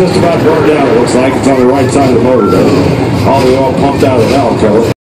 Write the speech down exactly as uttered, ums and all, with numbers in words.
just about burned out, it looks like. It's on the right side of the motor, though. All the oil pumped out of the valve cover.